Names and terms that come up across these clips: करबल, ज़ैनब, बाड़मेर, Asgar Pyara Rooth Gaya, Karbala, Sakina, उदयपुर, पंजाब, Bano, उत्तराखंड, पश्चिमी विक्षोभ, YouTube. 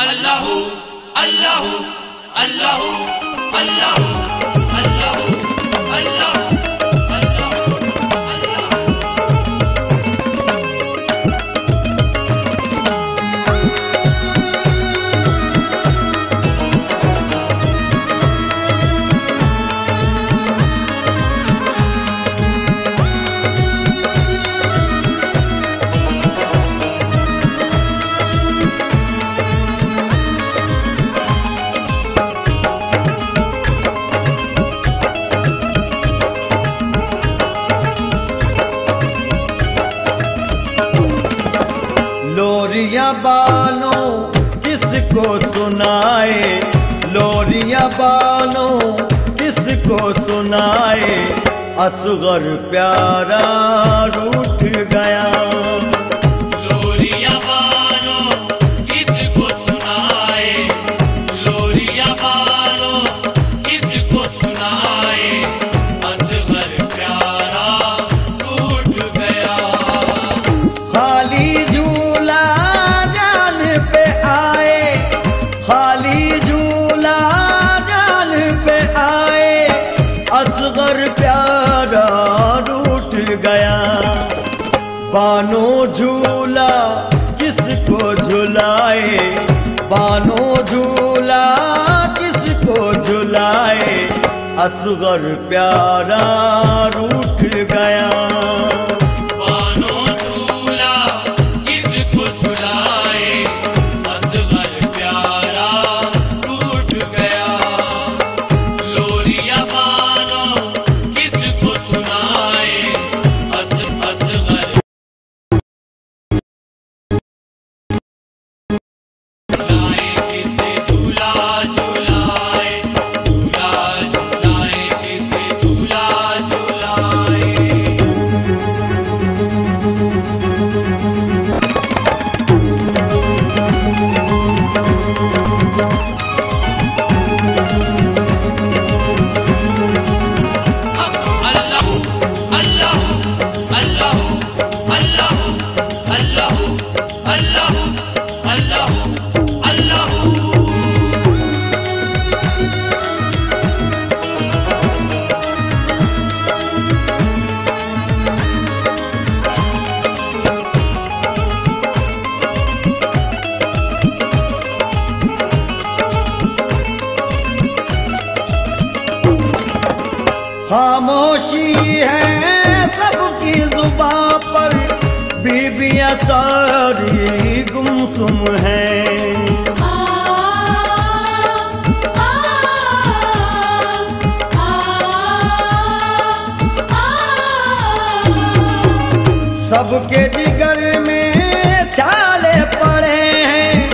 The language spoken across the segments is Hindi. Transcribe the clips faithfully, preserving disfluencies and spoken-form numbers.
अल्लाह अल्लाह अल्लाह अल्लाह अल्लाह अल्लाह बानो किसको सुनाए, लोरिया बानो किसको सुनाए, असगर प्यारा रूठ गया। लोरिया बानो किसको सुनाए, लोरिया बानो किसको सुनाए, असगर प्यारा रूठ गया। खाली झूला प्यारा रूठ गया। बानो झूला किसको झुलाए, बानो झूला किसको झुलाए, असगर प्यारा रूठ गया। खामोशी है सबकी जुबां पर, बीबियां सारी गुमसुम है। सबके जिगर में छाले पड़े हैं,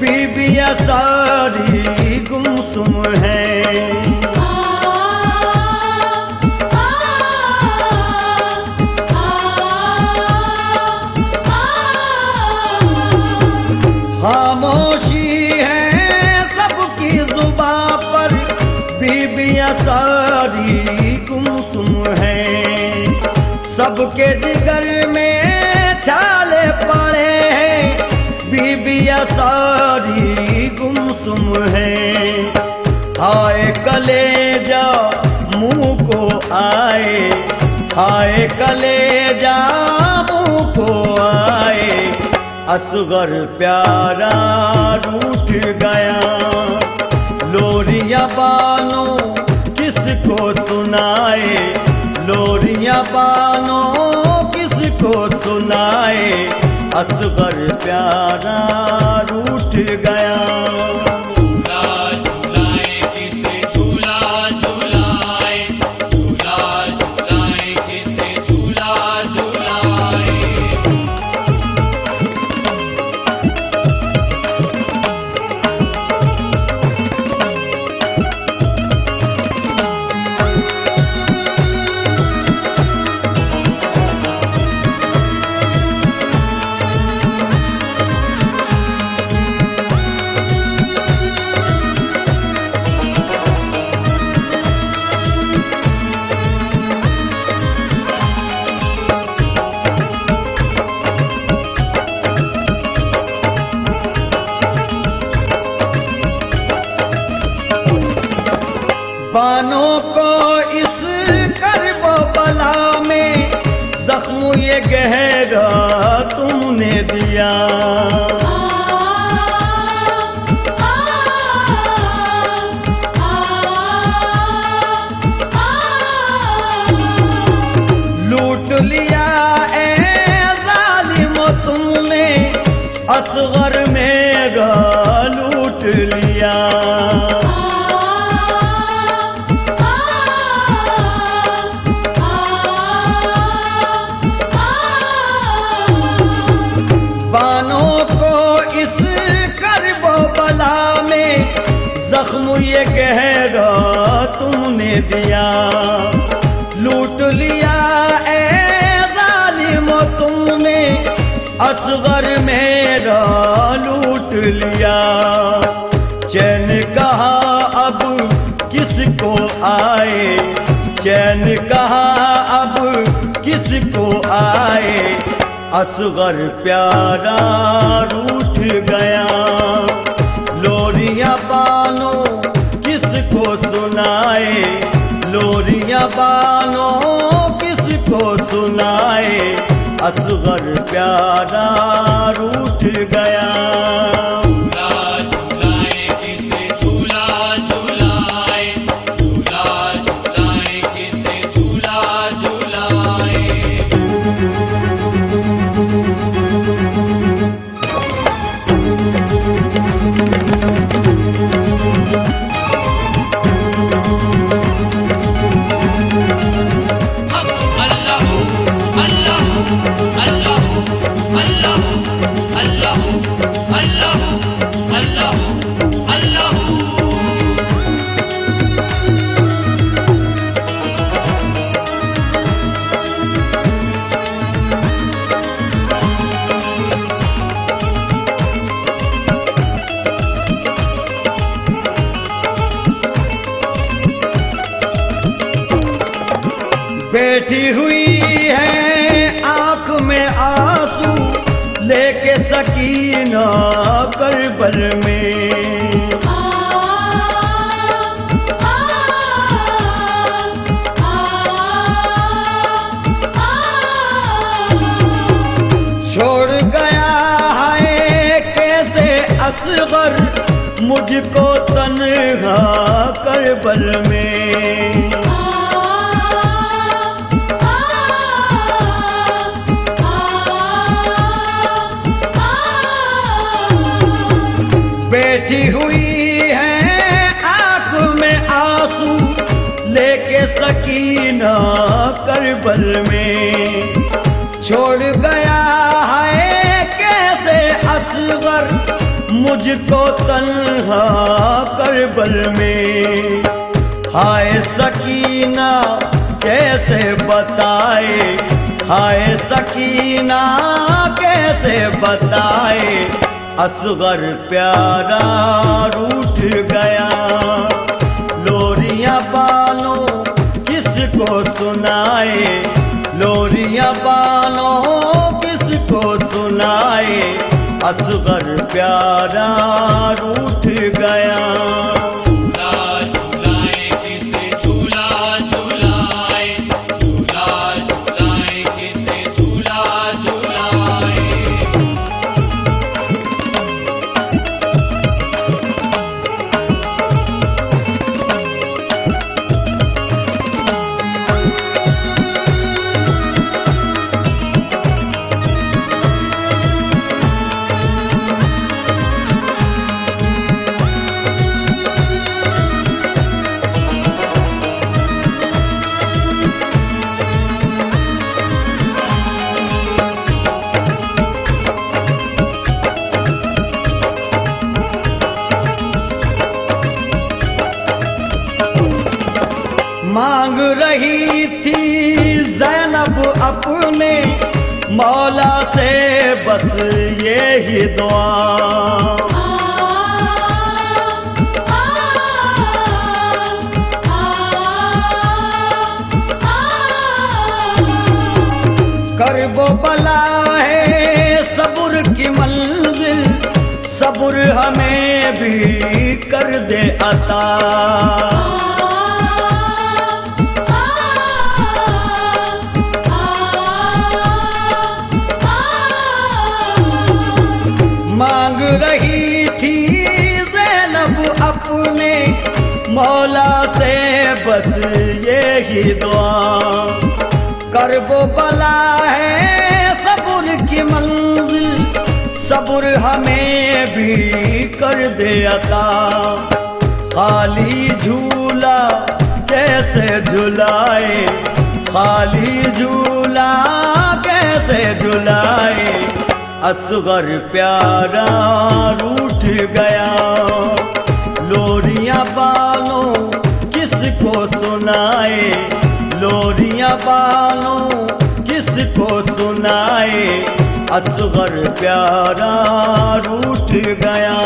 बीबियां सारी गुमसुम है। खामोशी है सबकी जुबां पर, बीबियां सारी गुमसुम है। सबके जिगर में छाले पड़े हैं, बीबियां सारी गुमसुम है। हाय कलेजा मुँह को आए, हाय कलेजा मुँह को आए, असगर प्यारा रूठ गया। लोरिया बानो किसको सुनाए, लोरिया बानो किसको सुनाए, असगर प्यारा रूठ गया। हो तुमने दिया। लूट लिया ए जालिमों तुमने असगर मेरा लूट लिया। ये कहरा तुमने दिया लूट लिया ए जालिमों तुमने असगर मेरा लूट लिया। चैन कहा अब किसको आए, चैन कहा अब किसको आए, असगर प्यारा रूठ गया। लोरिया बानो सुनाए, लोरिया बानो किसको सुनाए, असगर प्यारा रूठ गया। झूलाए किसे झूला झूलाए, झूला झूलाए किसे झूला झूलाए। बैठी हुई है आंख में आंसू लेके सकीना करबल में। छोड़ गया है कैसे असगर मुझको तन्हा करबल में। बैठी हुई है आंख में आंसू लेके सकीना करबल में। छोड़ गया है कैसे असगर मुझको तन्हा करबल में। हाय सकीना कैसे बताए, हाय सकीना कैसे बताए, असगर प्यारा रूठ गया। लोरिया बानो किसको सुनाए, लोरिया बानो किसको सुनाए, असगर प्यारा रूठ गया। मांग रही थी ज़ैनब अपने मौला से बस ये ही दुआ। कर्बो बला है सब्र की मंजिल, सब्र हमें भी कर दे अता। रही थी ज़ैनब अपने मौला से बस ये ही दुआ, करबला है सब्र की मंजिल, सब्र हमें भी कर दे अता। खाली झूला कैसे झुलाए, खाली झूला कैसे झुलाए, असगर प्यारा रूठ गया। लोरियां बानो किसको सुनाए, लोरियां बानो किसको सुनाए, असगर प्यारा रूठ गया।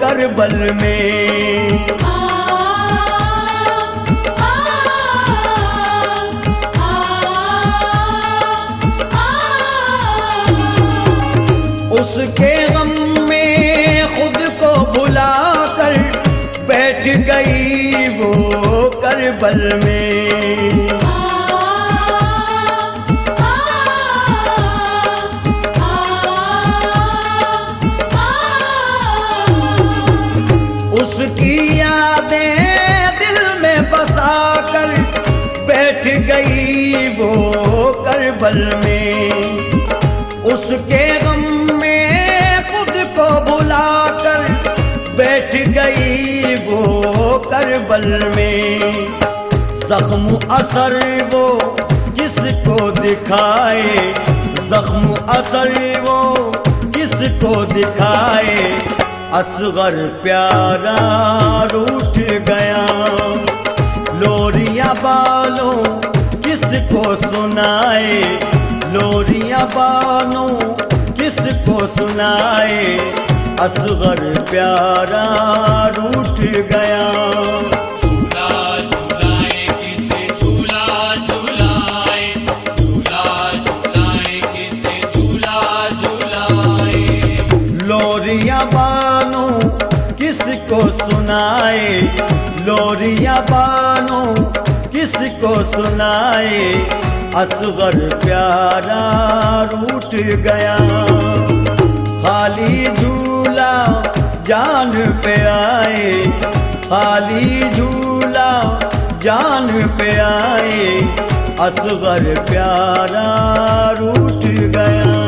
करबल में उसके गम में खुद को भुलाकर बैठ गई वो करबल में। करबल में उसके गम में खुद को भुलाकर बैठ गई वो करबल में। जख्म असर वो किसको दिखाए, जख्म असर वो किसको दिखाए, असगर प्यारा रूठ गया। लोरियां बालों किसको सुनाए, लोरियां बानो किसको सुनाए, असगर प्यारा रूठ गया। को सुनाए, असगर प्यारा रूठ गया। खाली झूला जान पे आए, खाली झूला जान पे आए, असगर प्यारा रूठ गया।